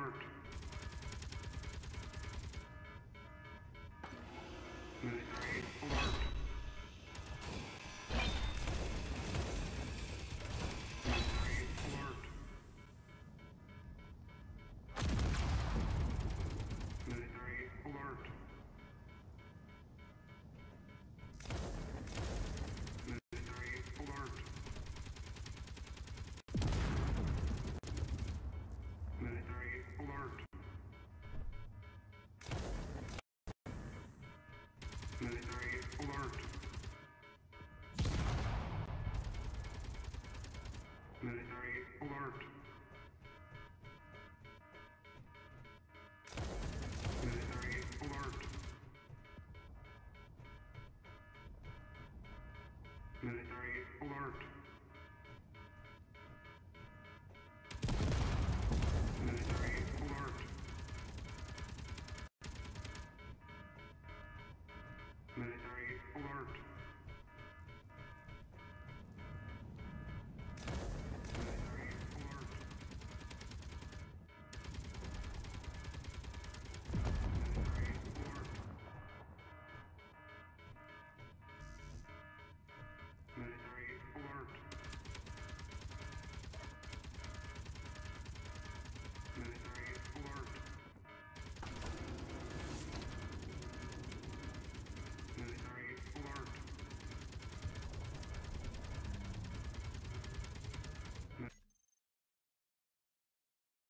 alert.